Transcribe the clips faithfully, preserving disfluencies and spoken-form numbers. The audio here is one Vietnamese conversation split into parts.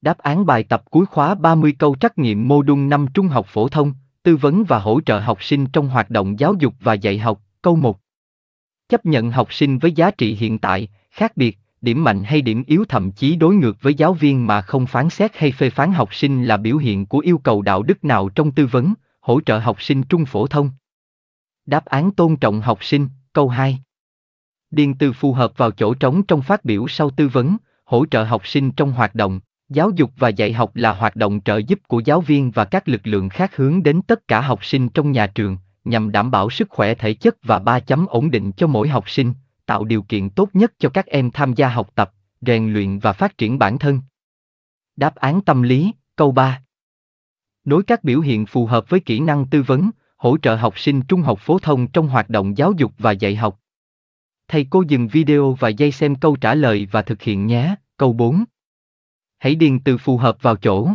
Đáp án bài tập cuối khóa ba mươi câu trắc nghiệm mô đun năm trung học phổ thông, tư vấn và hỗ trợ học sinh trong hoạt động giáo dục và dạy học. Câu một. Chấp nhận học sinh với giá trị hiện tại, khác biệt, điểm mạnh hay điểm yếu, thậm chí đối ngược với giáo viên mà không phán xét hay phê phán học sinh là biểu hiện của yêu cầu đạo đức nào trong tư vấn, hỗ trợ học sinh trung phổ thông? Đáp án tôn trọng học sinh. Câu hai. Điền từ phù hợp vào chỗ trống trong phát biểu sau tư vấn, hỗ trợ học sinh trong hoạt động giáo dục và dạy học là hoạt động trợ giúp của giáo viên và các lực lượng khác hướng đến tất cả học sinh trong nhà trường, nhằm đảm bảo sức khỏe thể chất và ba chấm ổn định cho mỗi học sinh, tạo điều kiện tốt nhất cho các em tham gia học tập, rèn luyện và phát triển bản thân. Đáp án tâm lý. Câu ba. Nối các biểu hiện phù hợp với kỹ năng tư vấn, hỗ trợ học sinh trung học phổ thông trong hoạt động giáo dục và dạy học. Thầy cô dừng video vài giây xem câu trả lời và thực hiện nhé. Câu bốn. Hãy điền từ phù hợp vào chỗ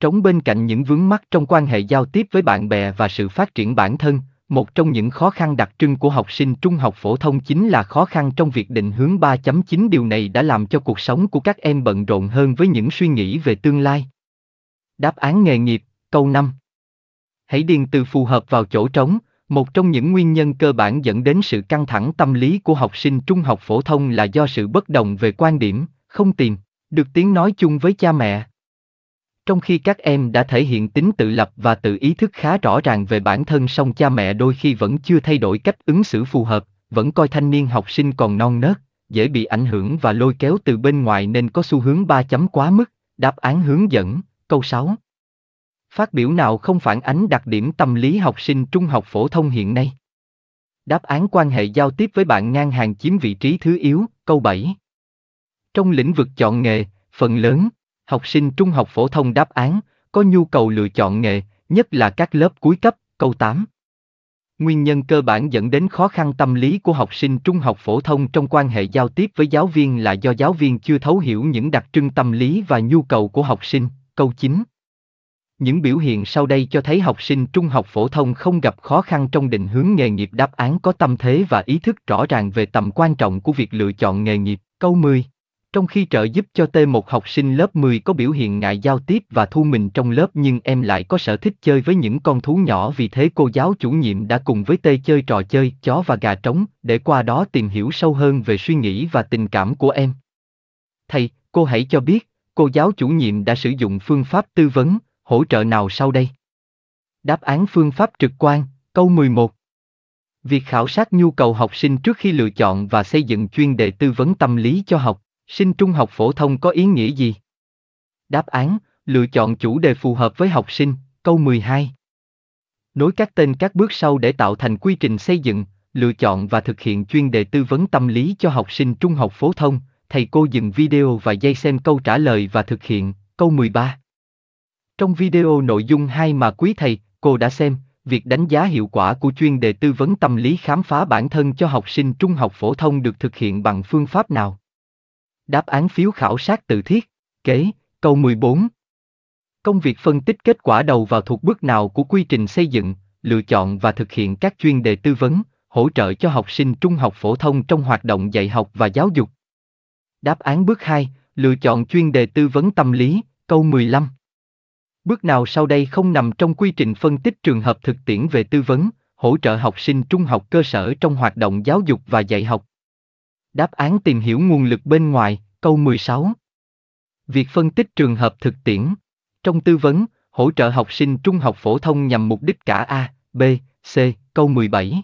trống bên cạnh những vướng mắc trong quan hệ giao tiếp với bạn bè và sự phát triển bản thân. Một trong những khó khăn đặc trưng của học sinh trung học phổ thông chính là khó khăn trong việc định hướng ba chấm chín. Điều này đã làm cho cuộc sống của các em bận rộn hơn với những suy nghĩ về tương lai. Đáp án nghề nghiệp. Câu năm. Hãy điền từ phù hợp vào chỗ trống. Một trong những nguyên nhân cơ bản dẫn đến sự căng thẳng tâm lý của học sinh trung học phổ thông là do sự bất đồng về quan điểm, không tìm được tiếng nói chung với cha mẹ. Trong khi các em đã thể hiện tính tự lập và tự ý thức khá rõ ràng về bản thân, song cha mẹ đôi khi vẫn chưa thay đổi cách ứng xử phù hợp, vẫn coi thanh niên học sinh còn non nớt, dễ bị ảnh hưởng và lôi kéo từ bên ngoài nên có xu hướng ba chấm quá mức. Đáp án hướng dẫn. Câu sáu. Phát biểu nào không phản ánh đặc điểm tâm lý học sinh trung học phổ thông hiện nay? Đáp án quan hệ giao tiếp với bạn ngang hàng chiếm vị trí thứ yếu. Câu bảy. Trong lĩnh vực chọn nghề, phần lớn học sinh trung học phổ thông đáp án có nhu cầu lựa chọn nghề, nhất là các lớp cuối cấp. Câu tám. Nguyên nhân cơ bản dẫn đến khó khăn tâm lý của học sinh trung học phổ thông trong quan hệ giao tiếp với giáo viên là do giáo viên chưa thấu hiểu những đặc trưng tâm lý và nhu cầu của học sinh. Câu chín. Những biểu hiện sau đây cho thấy học sinh trung học phổ thông không gặp khó khăn trong định hướng nghề nghiệp. Đáp án có tâm thế và ý thức rõ ràng về tầm quan trọng của việc lựa chọn nghề nghiệp. Câu mười. Trong khi trợ giúp cho T một học sinh lớp mười có biểu hiện ngại giao tiếp và thu mình trong lớp, nhưng em lại có sở thích chơi với những con thú nhỏ, vì thế cô giáo chủ nhiệm đã cùng với T chơi trò chơi chó và gà trống để qua đó tìm hiểu sâu hơn về suy nghĩ và tình cảm của em. Thầy, cô hãy cho biết, cô giáo chủ nhiệm đã sử dụng phương pháp tư vấn, hỗ trợ nào sau đây? Đáp án phương pháp trực quan. Câu mười một. Việc khảo sát nhu cầu học sinh trước khi lựa chọn và xây dựng chuyên đề tư vấn tâm lý cho học sinh trung học phổ thông có ý nghĩa gì? Đáp án, lựa chọn chủ đề phù hợp với học sinh. Câu mười hai. Nối các tên các bước sau để tạo thành quy trình xây dựng, lựa chọn và thực hiện chuyên đề tư vấn tâm lý cho học sinh trung học phổ thông. Thầy cô dừng video vài giây xem câu trả lời và thực hiện. Câu mười ba. Trong video nội dung hai mà quý thầy, cô đã xem, việc đánh giá hiệu quả của chuyên đề tư vấn tâm lý khám phá bản thân cho học sinh trung học phổ thông được thực hiện bằng phương pháp nào? Đáp án phiếu khảo sát tự thiết. Kế. Câu mười bốn. Công việc phân tích kết quả đầu vào thuộc bước nào của quy trình xây dựng, lựa chọn và thực hiện các chuyên đề tư vấn, hỗ trợ cho học sinh trung học phổ thông trong hoạt động dạy học và giáo dục? Đáp án bước hai, lựa chọn chuyên đề tư vấn tâm lý. Câu mười lăm. Bước nào sau đây không nằm trong quy trình phân tích trường hợp thực tiễn về tư vấn, hỗ trợ học sinh trung học cơ sở trong hoạt động giáo dục và dạy học? Đáp án tìm hiểu nguồn lực bên ngoài. Câu mười sáu. Việc phân tích trường hợp thực tiễn trong tư vấn, hỗ trợ học sinh trung học phổ thông nhằm mục đích cả A, B, C. Câu mười bảy.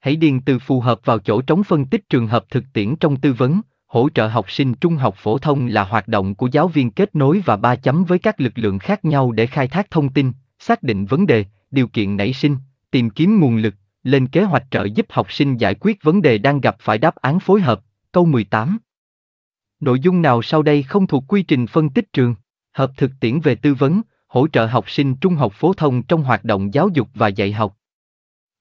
Hãy điền từ phù hợp vào chỗ trống. Phân tích trường hợp thực tiễn trong tư vấn, hỗ trợ học sinh trung học phổ thông là hoạt động của giáo viên kết nối và ba chấm với các lực lượng khác nhau để khai thác thông tin, xác định vấn đề, điều kiện nảy sinh, tìm kiếm nguồn lực, lên kế hoạch trợ giúp học sinh giải quyết vấn đề đang gặp phải. Đáp án phối hợp. Câu mười tám. Nội dung nào sau đây không thuộc quy trình phân tích trường hợp thực tiễn về tư vấn, hỗ trợ học sinh trung học phổ thông trong hoạt động giáo dục và dạy học?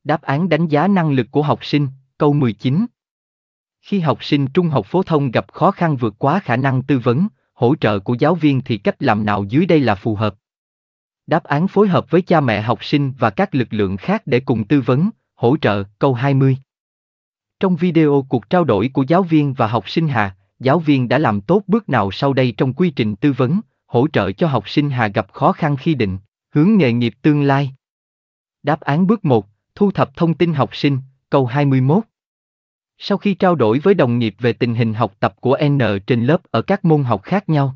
Đáp án đánh giá năng lực của học sinh. Câu mười chín. Khi học sinh trung học phổ thông gặp khó khăn vượt quá khả năng tư vấn, hỗ trợ của giáo viên thì cách làm nào dưới đây là phù hợp? Đáp án phối hợp với cha mẹ học sinh và các lực lượng khác để cùng tư vấn, hỗ trợ. Câu hai mươi. Trong video cuộc trao đổi của giáo viên và học sinh Hà, giáo viên đã làm tốt bước nào sau đây trong quy trình tư vấn, hỗ trợ cho học sinh Hà gặp khó khăn khi định hướng nghề nghiệp tương lai. Đáp án bước một, thu thập thông tin học sinh, câu hai mươi mốt. Sau khi trao đổi với đồng nghiệp về tình hình học tập của N trên lớp ở các môn học khác nhau,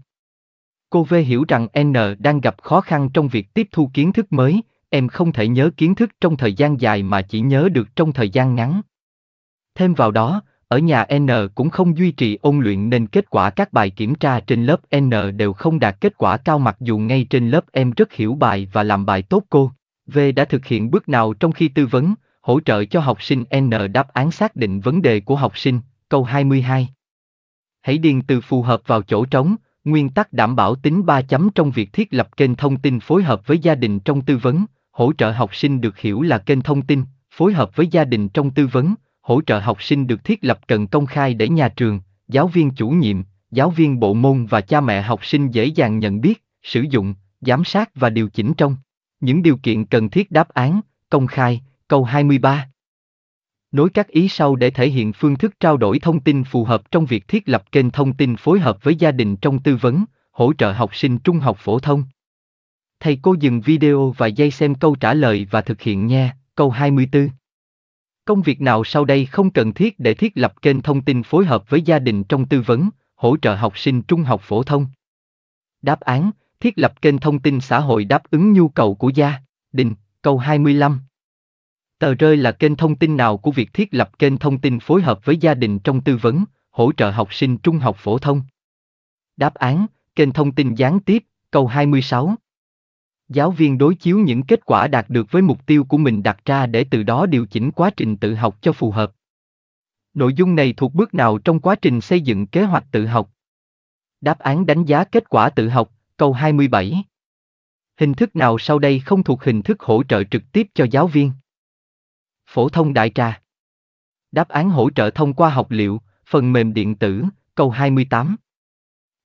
cô V hiểu rằng N đang gặp khó khăn trong việc tiếp thu kiến thức mới, em không thể nhớ kiến thức trong thời gian dài mà chỉ nhớ được trong thời gian ngắn. Thêm vào đó, ở nhà N cũng không duy trì ôn luyện nên kết quả các bài kiểm tra trên lớp N đều không đạt kết quả cao, mặc dù ngay trên lớp em rất hiểu bài và làm bài tốt. Cô V đã thực hiện bước nào trong khi tư vấn, hỗ trợ cho học sinh N? Đáp án xác định vấn đề của học sinh, câu hai mươi hai. Hãy điền từ phù hợp vào chỗ trống, nguyên tắc đảm bảo tính ba chấm trong việc thiết lập kênh thông tin phối hợp với gia đình trong tư vấn, hỗ trợ học sinh được hiểu là kênh thông tin, phối hợp với gia đình trong tư vấn, hỗ trợ học sinh được thiết lập cần công khai để nhà trường, giáo viên chủ nhiệm, giáo viên bộ môn và cha mẹ học sinh dễ dàng nhận biết, sử dụng, giám sát và điều chỉnh trong những điều kiện cần thiết. Đáp án, công khai, câu hai mươi ba. Nối các ý sau để thể hiện phương thức trao đổi thông tin phù hợp trong việc thiết lập kênh thông tin phối hợp với gia đình trong tư vấn, hỗ trợ học sinh trung học phổ thông. Thầy cô dừng video vài giây xem câu trả lời và thực hiện nha, câu hai mươi tư. Công việc nào sau đây không cần thiết để thiết lập kênh thông tin phối hợp với gia đình trong tư vấn, hỗ trợ học sinh trung học phổ thông? Đáp án, thiết lập kênh thông tin xã hội đáp ứng nhu cầu của gia đình, câu hai mươi lăm. Tờ rơi là kênh thông tin nào của việc thiết lập kênh thông tin phối hợp với gia đình trong tư vấn, hỗ trợ học sinh trung học phổ thông? Đáp án, kênh thông tin gián tiếp, câu hai mươi sáu. Giáo viên đối chiếu những kết quả đạt được với mục tiêu của mình đặt ra để từ đó điều chỉnh quá trình tự học cho phù hợp. Nội dung này thuộc bước nào trong quá trình xây dựng kế hoạch tự học? Đáp án, đánh giá kết quả tự học, câu hai mươi bảy. Hình thức nào sau đây không thuộc hình thức hỗ trợ trực tiếp cho giáo viên phổ thông đại trà? Đáp án, hỗ trợ thông qua học liệu, phần mềm điện tử, câu hai mươi tám.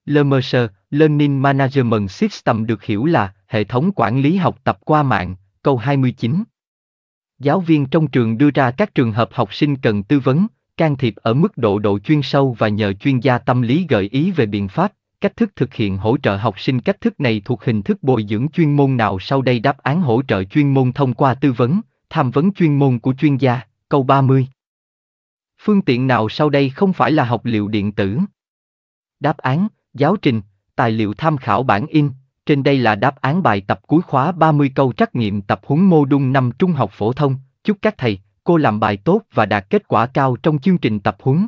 lờ em ét, Learning Management System, được hiểu là hệ thống quản lý học tập qua mạng, câu hai mươi chín. Giáo viên trong trường đưa ra các trường hợp học sinh cần tư vấn, can thiệp ở mức độ độ chuyên sâu và nhờ chuyên gia tâm lý gợi ý về biện pháp, cách thức thực hiện hỗ trợ học sinh. Cách thức này thuộc hình thức bồi dưỡng chuyên môn nào sau đây? Đáp án, hỗ trợ chuyên môn thông qua tư vấn, tham vấn chuyên môn của chuyên gia, câu ba mươi. Phương tiện nào sau đây không phải là học liệu điện tử? Đáp án, giáo trình, tài liệu tham khảo bản in. Trên đây là đáp án bài tập cuối khóa ba mươi, câu trắc nghiệm tập huấn mô đun năm trung học phổ thông. Chúc các thầy, cô làm bài tốt và đạt kết quả cao trong chương trình tập huấn.